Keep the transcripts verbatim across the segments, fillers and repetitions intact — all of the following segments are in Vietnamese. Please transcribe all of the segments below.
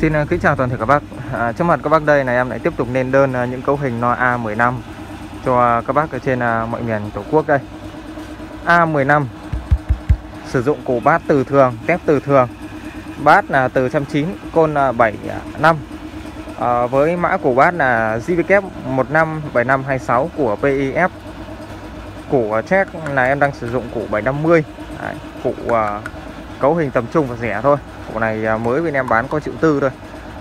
Xin kính chào toàn thể các bác. À, trước mặt các bác đây là em lại tiếp tục lên đơn những cấu hình loa A mười lăm cho các bác ở trên mọi miền Tổ quốc đây. A mười lăm sử dụng cổ bát từ thường, tép từ thường, bát là từ một trăm chín mươi, côn là bảy năm, à, với mã cổ bát là G V K một năm bảy năm hai sáu của P E F. Cổ check là em đang sử dụng cổ bảy năm mươi, cổ à, cấu hình tầm trung và rẻ thôi. Cổ này mới bên em bán có triệu tư thôi.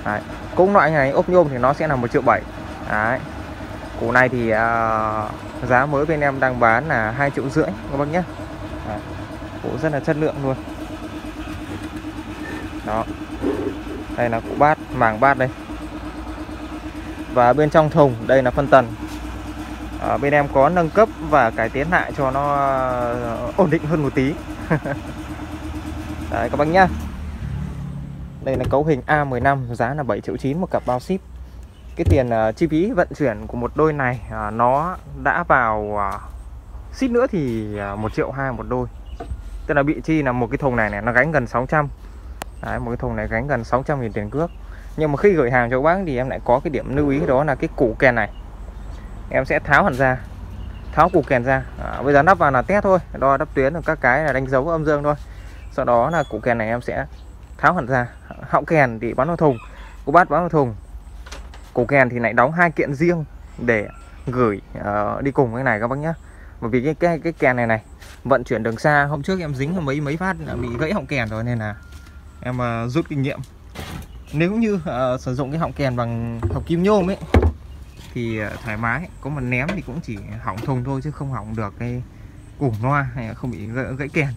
Đấy. Cũng loại này ốp nhôm thì nó sẽ là một triệu bảy. Đấy. Cổ này thì à, giá mới bên em đang bán là hai triệu rưỡi các bác nhé. Đấy. Cổ rất là chất lượng luôn. Đó. Đây là cổ bát, màng bát đây. Và bên trong thùng đây là phân tần. À, bên em có nâng cấp và cải tiến lại cho nó ổn định hơn một tí. Đấy các bác nhá. Đây là cấu hình A mười lăm, giá là bảy triệu chín một cặp bao ship. Cái tiền uh, chi phí vận chuyển của một đôi này uh, nó đã vào uh, ship nữa thì uh, một triệu hai một đôi. Tức là bị chi là một cái thùng này này nó gánh gần sáu trăm. Đấy, một cái thùng này gánh gần sáu trăm nghìn tiền cước. Nhưng mà khi gửi hàng cho các bác thì em lại có cái điểm lưu ý, đó là cái củ kèn này. Em sẽ tháo hẳn ra. Tháo củ kèn ra. À, bây giờ nắp vào là test thôi, đo đắp tuyến và các cái là đánh dấu âm dương thôi. Sau đó là củ kèn này em sẽ tháo hẳn ra. Họng kèn thì bán vào thùng, cổ bát bán vào thùng. Cổ kèn thì lại đóng hai kiện riêng để gửi uh, đi cùng cái này các bác nhé. Bởi vì cái cái cái kèn này này vận chuyển đường xa, hôm trước em dính mấy mấy phát bị gãy họng kèn rồi, nên là em uh, rút kinh nghiệm. Nếu như uh, sử dụng cái họng kèn bằng hộp kim nhôm ấy thì uh, thoải mái, có mà ném thì cũng chỉ hỏng thùng thôi chứ không hỏng được cái củ loa hay là không bị gãy kèn.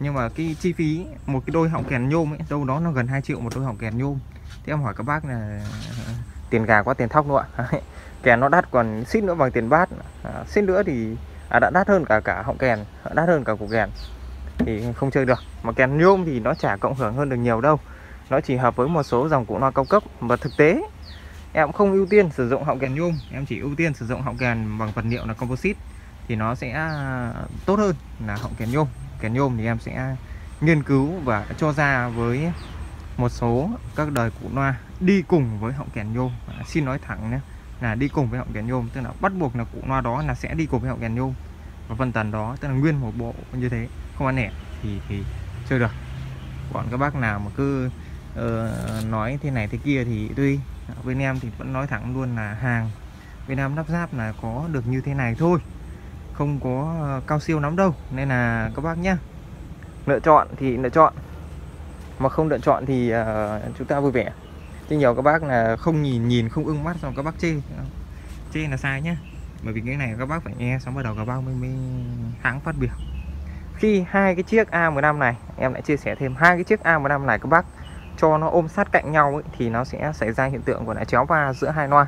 Nhưng mà cái chi phí một cái đôi họng kèn nhôm ấy, đâu đó nó gần hai triệu một đôi họng kèn nhôm. Thế em hỏi các bác là tiền gà quá tiền thóc luôn ạ. Kèn nó đắt còn xít nữa bằng tiền bát, à, xít nữa thì à, đã đắt hơn cả cả họng kèn, đắt hơn cả củ kèn, thì không chơi được. Mà kèn nhôm thì nó chả cộng hưởng hơn được nhiều đâu, nó chỉ hợp với một số dòng cụ loa cao cấp. Và thực tế em không ưu tiên sử dụng họng kèn nhôm, em chỉ ưu tiên sử dụng họng kèn bằng vật liệu là composite thì nó sẽ tốt hơn là họng kèn nhôm. Kèn nhôm thì em sẽ nghiên cứu và cho ra với một số các đời cụ loa đi cùng với họng kèn nhôm. À, xin nói thẳng nhé, là đi cùng với họng kèn nhôm, tức là bắt buộc là cụ loa đó là sẽ đi cùng với họng kèn nhôm và phân tần đó, tức là nguyên một bộ như thế, không ăn lẻ thì thì chơi được. Còn các bác nào mà cứ uh, nói thế này thế kia thì tuy bên em thì vẫn nói thẳng luôn là hàng bên em lắp ráp là có được như thế này thôi, không có cao siêu lắm đâu, nên là các bác nhá, lựa chọn thì lựa chọn, mà không lựa chọn thì uh, chúng ta vui vẻ. Chứ nhiều các bác là không nhìn nhìn không ưng mắt xong các bác chê, chê là sai nhá. Bởi vì cái này các bác phải nghe xong bắt đầu các bác mới, mới hãng phát biểu. Khi hai cái chiếc A mười lăm này, em lại chia sẻ thêm, hai cái chiếc A mười lăm này các bác cho nó ôm sát cạnh nhau ấy, thì nó sẽ xảy ra hiện tượng của lại chéo va giữa hai loa,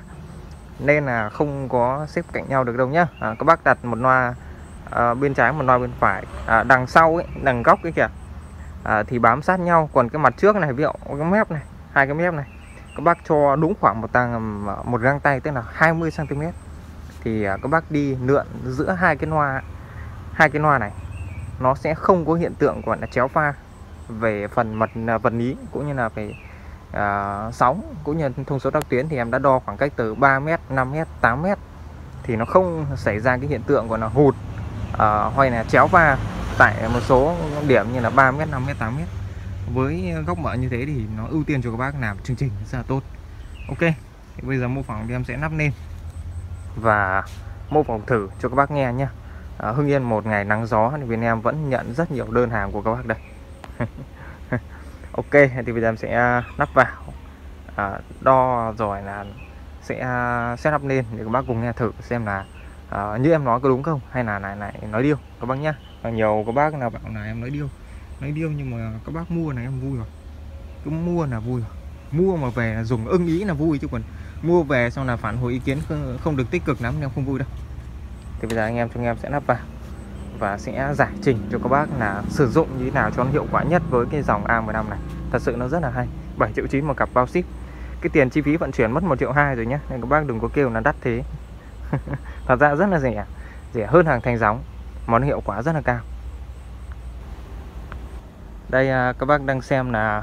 nên là không có xếp cạnh nhau được đâu nhá. À, các bác đặt một loa à, bên trái, một loa bên phải, à, đằng sau ấy, đằng góc ấy kìa, à, thì bám sát nhau. Còn cái mặt trước này, ví dụ cái mép này, hai cái mép này, các bác cho đúng khoảng một tàng một găng tay, tức là hai mươi xăng ti mét, thì à, các bác đi lượn giữa hai cái loa, hai cái loa này nó sẽ không có hiện tượng gọi là chéo pha về phần mặt vật lý cũng như là về À, sóng cũng như thông số đắc tuyến. Thì em đã đo khoảng cách từ ba mét, năm mét, tám mét, thì nó không xảy ra cái hiện tượng gọi là hụt à, hoặc là chéo va tại một số điểm như là ba mét, năm mét, tám mét. Với góc mở như thế thì nó ưu tiên cho các bác làm chương trình rất là tốt. Ok, thì bây giờ mô phỏng thì em sẽ lắp lên và mô phỏng thử cho các bác nghe nhé. à, Hưng Yên một ngày nắng gió thì bên em vẫn nhận rất nhiều đơn hàng của các bác đây. Ok, thì bây giờ em sẽ lắp vào, à, đo rồi là sẽ set up lên để các bác cùng nghe thử xem là à, như em nói có đúng không hay là này này nói điêu các bác nhá. Và nhiều các bác là bảo là em nói điêu, nói điêu nhưng mà các bác mua này em vui rồi, cứ mua là vui rồi, mua mà về là dùng ưng ý là vui, chứ còn mua về xong là phản hồi ý kiến không, không được tích cực lắm nên em không vui đâu. Thì bây giờ anh em chúng em sẽ lắp vào và sẽ giải trình cho các bác là sử dụng như thế nào cho nó hiệu quả nhất với cái dòng A mười lăm này. Thật sự nó rất là hay. bảy triệu chín một cặp bao ship. Cái tiền chi phí vận chuyển mất một triệu hai rồi nhé, nên các bác đừng có kêu là đắt thế. Thật ra rất là rẻ, rẻ hơn hàng thành gióng, món hiệu quả rất là cao. Đây các bác đang xem là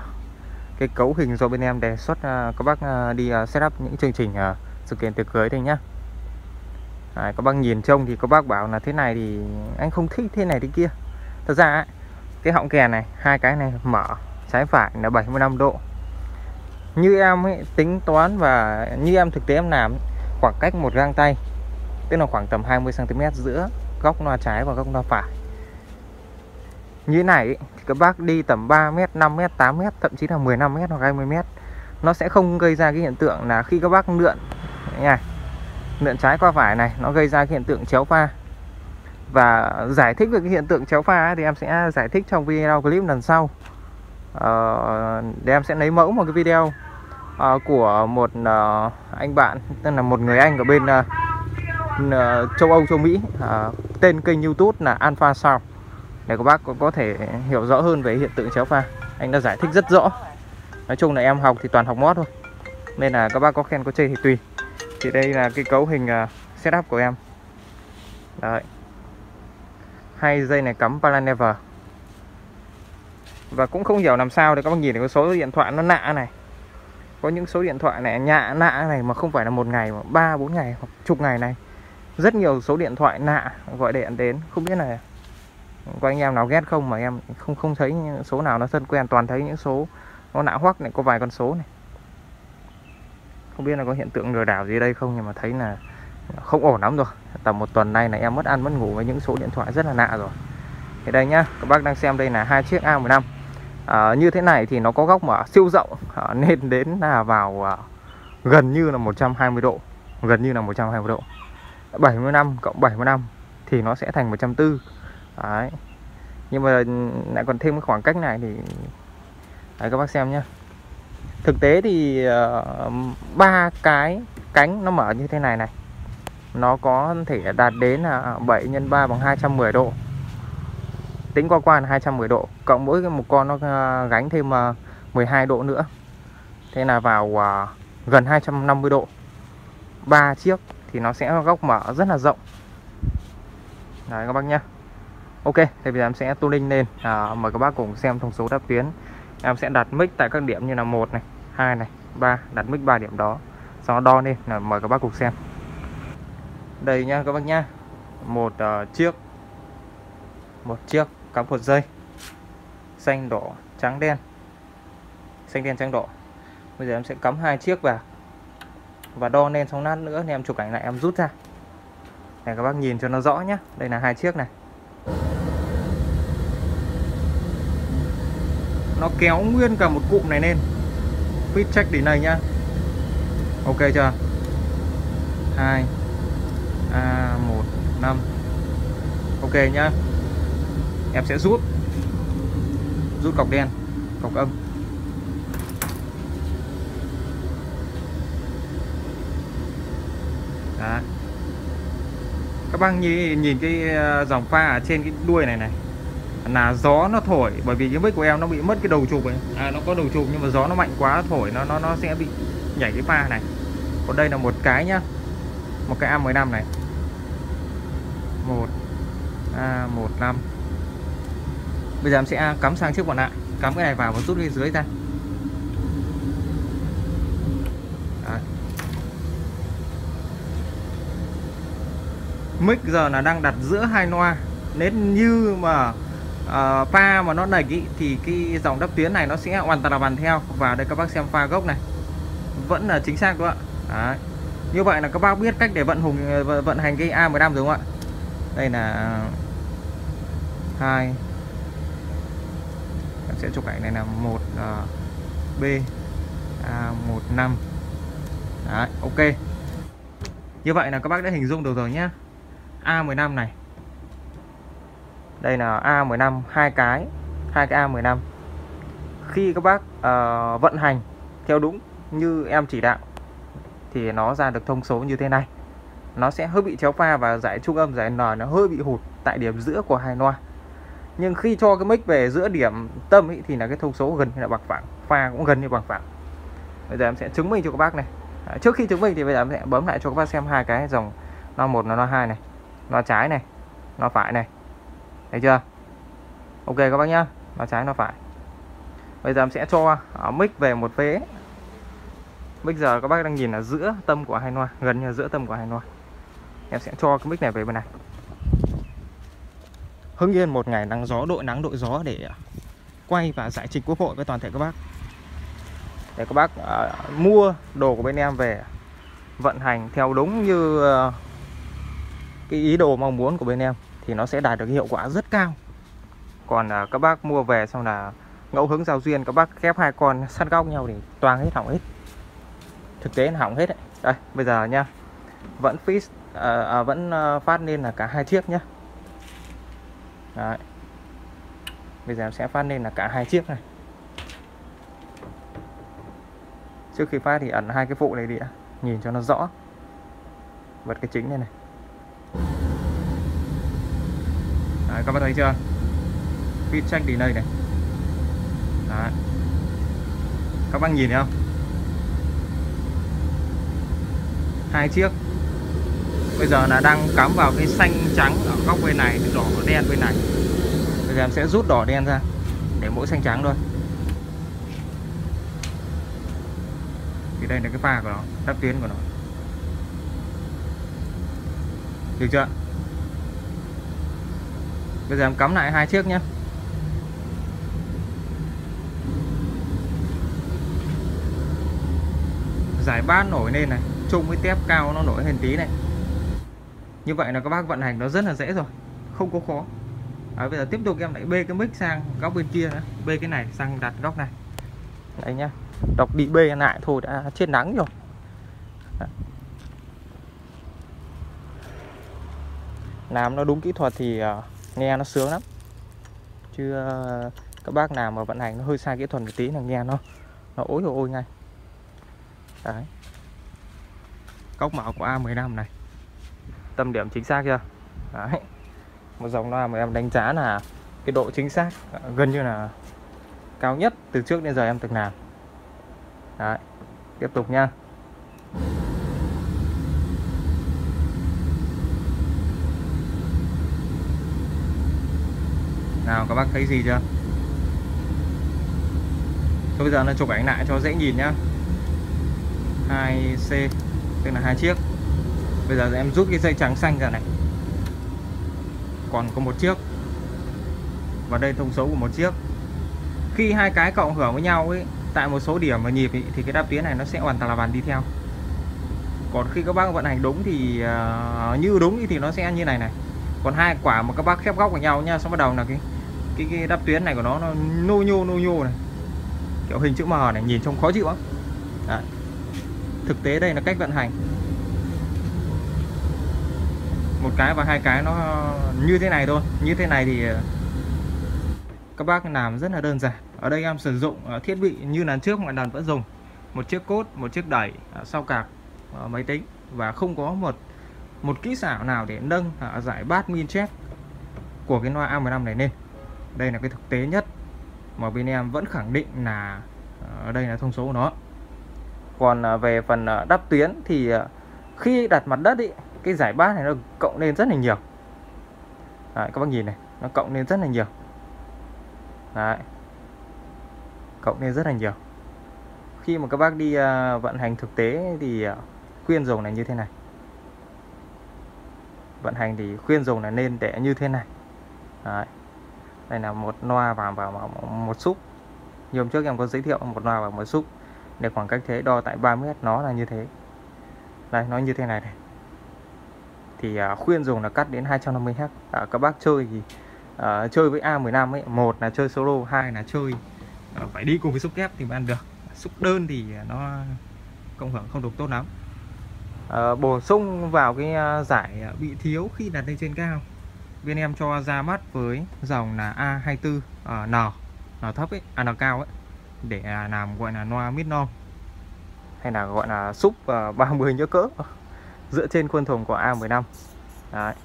cái cấu hình do bên em đề xuất uh, các bác uh, đi uh, setup những chương trình uh, sự kiện tiệc cưới thôi nhá. Đấy, các bác nhìn trông thì các bác bảo là thế này thì anh không thích, thế này thế kia. Thật ra ấy, cái họng kèn này, hai cái này mở trái phải là bảy mươi lăm độ. Như em ấy, tính toán và như em thực tế em làm, khoảng cách một gang tay, tức là khoảng tầm hai mươi xăng ti mét giữa góc loa trái và góc loa phải. Như thế này ấy, thì các bác đi tầm ba mét, năm mét, tám mét, thậm chí là mười lăm mét hoặc hai mươi mét. Nó sẽ không gây ra cái hiện tượng là khi các bác lượn này, lượn trái qua phải này, nó gây ra cái hiện tượng chéo pha. Và giải thích về cái hiện tượng chéo pha ấy, thì em sẽ giải thích trong video clip lần sau. Ờ, để em sẽ lấy mẫu một cái video uh, của một uh, anh bạn, tức là một người anh ở bên uh, uh, châu Âu, châu Mỹ, uh, tên kênh YouTube là Alpha Sound, để các bác có, có thể hiểu rõ hơn về hiện tượng chéo pha. Anh đã giải thích rất rõ. Nói chung là em học thì toàn học mót thôi, nên là các bác có khen có chê thì tùy. Thì đây là cái cấu hình uh, setup của em. Đấy, hai dây này cắm Paranever. Và cũng không hiểu làm sao để các bác nhìn thấy có số điện thoại nó nạ này. Có những số điện thoại này nhạ nạ này mà không phải là một ngày mà ba bốn ngày hoặc chục ngày này. Rất nhiều số điện thoại nạ gọi điện đến, không biết là có anh em nào ghét không mà em không không thấy số nào nó thân quen, toàn thấy những số nó nạ hoắc này, có vài con số này. Không biết là có hiện tượng lừa đảo gì đây không, nhưng mà thấy là không ổn lắm rồi. Tầm một tuần nay là em mất ăn mất ngủ với những số điện thoại rất là nạ rồi. Thì đây nhá, các bác đang xem đây là hai chiếc A mười lăm. À, như thế này thì nó có góc mở siêu rộng, à, nên đến là vào à, gần như là một trăm hai mươi độ, gần như là một trăm hai mươi độ. bảy mươi lăm cộng bảy mươi lăm thì nó sẽ thành một trăm bốn mươi. Đấy. Nhưng mà lại còn thêm cái khoảng cách này thì đấy, các bác xem nhá. Thực tế thì ba uh, cái cánh nó mở như thế này này, nó có thể đạt đến là bảy nhân ba bằng hai trăm mười độ. Tính qua qua là hai trăm mười độ, cộng mỗi một con nó gánh thêm mười hai độ nữa. Thế là vào gần hai trăm năm mươi độ. Ba chiếc thì nó sẽ góc mở rất là rộng. Đấy các bác nhá. Ok, thì bây giờ em sẽ tuning lên, à, mời các bác cùng xem thông số đáp tuyến. Em sẽ đặt mic tại các điểm như là một này, hai này, ba, đặt mic ba điểm đó. Sau đó đo lên, là mời các bác cùng xem. Đây nhá các bác nhá. Một uh, chiếc một chiếc cắm một dây xanh đỏ trắng đen, xanh đen trắng đỏ. Bây giờ em sẽ cắm hai chiếc vào và đo lên, xong lát nữa thì em chụp ảnh lại em rút ra để các bác nhìn cho nó rõ nhé. Đây là hai chiếc này, nó kéo nguyên cả một cụm này lên. Feed check đến này nhá. Ok chưa? Hai a một năm. Ok nhá. Em sẽ rút rút cọc đen, cọc âm. Đó. Các bác nhìn, nhìn cái dòng pha ở trên cái đuôi này này là gió nó thổi, bởi vì cái mic của em nó bị mất cái đầu chụp ấy. À, nó có đầu chụp nhưng mà gió nó mạnh quá nó thổi, nó nó nó sẽ bị nhảy cái pha này. Còn đây là một cái nhá, một cái A mười lăm này, một A mười lăm. Bây giờ em sẽ cắm sang chiếc còn lại, cắm cái này vào và rút cái dưới ra. Đấy. Mic giờ là đang đặt giữa hai loa, nếu như mà uh, pha mà nó lệch thì cái dòng đáp tuyến này nó sẽ hoàn toàn là bàn theo. Và đây các bác xem pha gốc này vẫn là chính xác đúng không ạ? Đấy. Như vậy là các bác biết cách để vận hùng vận hành cái A mười lăm đúng không ạ? Đây là hai, sẽ chụp ảnh này là một uh, B A mười lăm. Đấy, ok. Như vậy là các bác đã hình dung được rồi nhá. A mười lăm này. Đây là A mười lăm, hai cái, hai cái A mười lăm. Khi các bác uh, vận hành theo đúng như em chỉ đạo thì nó ra được thông số như thế này. Nó sẽ hơi bị chéo pha và dải trung âm, dải N nó hơi bị hụt tại điểm giữa của hai loa. Nhưng khi cho cái mic về giữa điểm tâm ý, thì là cái thông số gần như là bằng phẳng, pha cũng gần như bằng phẳng. Bây giờ em sẽ chứng minh cho các bác này. À, trước khi chứng minh thì bây giờ em sẽ bấm lại cho các bác xem hai cái dòng loa một là loa hai này, loa trái này, loa phải này. Thấy chưa? Ok các bác nhá, loa trái, loa phải. Bây giờ em sẽ cho mic về một vế. Mic giờ các bác đang nhìn là giữa tâm của hai loa, gần như giữa tâm của hai loa. Em sẽ cho cái mic này về bên này. Hưng Yên một ngày nắng gió, đội nắng đội gió để quay và giải trình Quốc hội với toàn thể các bác. Để các bác uh, mua đồ của bên em về vận hành theo đúng như uh, cái ý đồ mong muốn của bên em thì nó sẽ đạt được hiệu quả rất cao. Còn uh, các bác mua về xong là ngẫu hứng giao duyên, các bác ghép hai con sát góc nhau thì toàn hết, hỏng hết. Thực tế là hỏng hết đấy. Đây, bây giờ nha, vẫn fix, uh, uh, vẫn uh, phát lên là cả hai chiếc nhá. Đấy. Bây giờ em sẽ phát lên là cả hai chiếc này. Trước khi phát thì ẩn hai cái phụ này đi, nhìn cho nó rõ. Bật cái chính này này. Đấy, các bạn thấy chưa? Feed check delay này. Đấy. Các bạn nhìn thấy không? Hai chiếc. Bây giờ là đang cắm vào cái xanh trắng ở góc bên này, đỏ đen bên này. Bây giờ em sẽ rút đỏ đen ra để mỗi xanh trắng thôi. Thì đây là cái pha của nó, đắp tuyến của nó. Được chưa? Bây giờ em cắm lại hai chiếc nhé. Giải bát nổi lên này, chung với tép cao nó nổi lên tí này. Như vậy là các bác vận hành nó rất là dễ rồi, không có khó. Đấy, bây giờ tiếp tục em lại bê cái mic sang góc bên kia nữa, bê cái này sang đặt góc này. Đấy nhá, đọc đi bê lại thôi đã chết nắng rồi. Đấy. Làm nó đúng kỹ thuật thì uh, nghe nó sướng lắm. Chứ uh, các bác nào mà vận hành nó hơi sai kỹ thuật một tí là nghe nó nó ối rồi ôi ngay. Đấy. Cốc mạo của A mười lăm này. Tâm điểm chính xác chưa? Đấy. Một dòng loa mà em đánh giá là cái độ chính xác gần như là cao nhất từ trước đến giờ em từng làm. Đấy. Tiếp tục nha. Nào các bác thấy gì chưa? Thôi bây giờ nó chụp ảnh lại cho dễ nhìn nhá. hai C tức là hai chiếc. Bây giờ em rút cái dây trắng xanh ra này. Còn có một chiếc. Và đây thông số của một chiếc. Khi hai cái cộng hưởng với nhau ấy, tại một số điểm và nhịp ấy, thì cái đáp tuyến này nó sẽ hoàn toàn là bàn đi theo. Còn khi các bác vận hành đúng thì uh, như đúng thì nó sẽ như này này. Còn hai quả mà các bác khép góc với nhau nha, xong bắt đầu là cái cái, cái đáp tuyến này của nó nó nô nhô nô nhô này. Kiểu hình chữ M này nhìn trông khó chịu lắm. Đấy. Thực tế đây là cách vận hành. Một cái và hai cái nó như thế này thôi. Như thế này thì các bác làm rất là đơn giản. Ở đây em sử dụng thiết bị như lần trước mọi lần vẫn dùng. Một chiếc cốt, một chiếc đẩy, sau cạc, máy tính. Và không có một một kỹ xảo nào để nâng giải bass min check của cái loa A mười lăm này lên. Đây là cái thực tế nhất mà bên em vẫn khẳng định là đây là thông số của nó. Còn về phần đắp tuyến thì khi đặt mặt đất ý, cái giải bass này nó cộng lên rất là nhiều. Đấy, các bác nhìn này, nó cộng lên rất là nhiều. Đấy. Cộng lên rất là nhiều. Khi mà các bác đi uh, vận hành thực tế thì uh, khuyên dùng là như thế này. Vận hành thì khuyên dùng là nên để như thế này. Đấy. Đây là một loa vào, vào, vào một xúc. Như hôm trước em có giới thiệu một loa vào một xúc. Để khoảng cách thế đo tại ba mét nó là như thế. Đây, nó như thế này này. Thì uh, khuyên dùng là cắt đến hai trăm năm mươi héc. À, các bác chơi thì uh, chơi với A mười lăm ấy, một là chơi solo, hai là chơi uh, phải đi cùng với xúc kép thì mới ăn được. Xúc đơn thì nó cộng hưởng không được tốt lắm. Uh, bổ sung vào cái uh, giải bị thiếu khi đặt lên trên cao. Bên em cho ra mắt với dòng là A hai mươi tư uh, N, N thấp ấy, à, N cao ấy, để uh, làm gọi là loa mid-norm hay là gọi là xúc uh, ba mươi nhớ cỡ. Dựa trên khuôn thùng của A mười lăm. Đấy.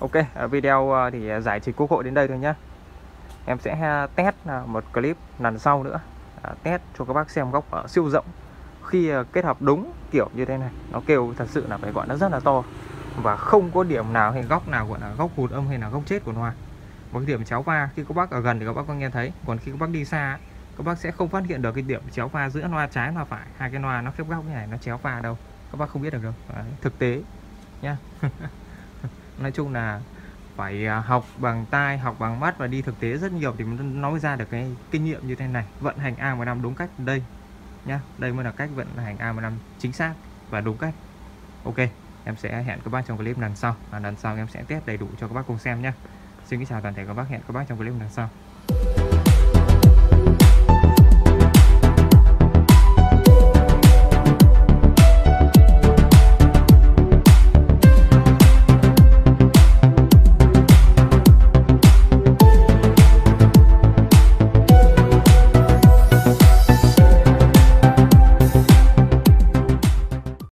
Ok, video thì giải trình Quốc hội đến đây thôi nhé. Em sẽ test một clip lần sau nữa, test cho các bác xem góc ở siêu rộng. Khi kết hợp đúng kiểu như thế này, nó kêu thật sự là phải gọi nó rất là to. Và không có điểm nào hay góc nào gọi là góc hụt âm hay là góc chết của loa. Một cái điểm chéo pha, khi các bác ở gần thì các bác có nghe thấy. Còn khi các bác đi xa các bác sẽ không phát hiện được cái điểm chéo pha giữa loa trái và phải, hai cái loa nó khép góc như này nó chéo pha đâu, các bác không biết được đâu. Đấy, thực tế nhá. Nói chung là phải học bằng tai, học bằng mắt và đi thực tế rất nhiều thì nó mới ra được cái kinh nghiệm như thế này. Vận hành A mười lăm đúng cách đây nhá, đây mới là cách vận hành A mười lăm chính xác và đúng cách. Ok, em sẽ hẹn các bác trong clip lần sau, và lần sau em sẽ test đầy đủ cho các bác cùng xem nhé. Xin kính chào toàn thể các bác, hẹn các bác trong clip lần sau.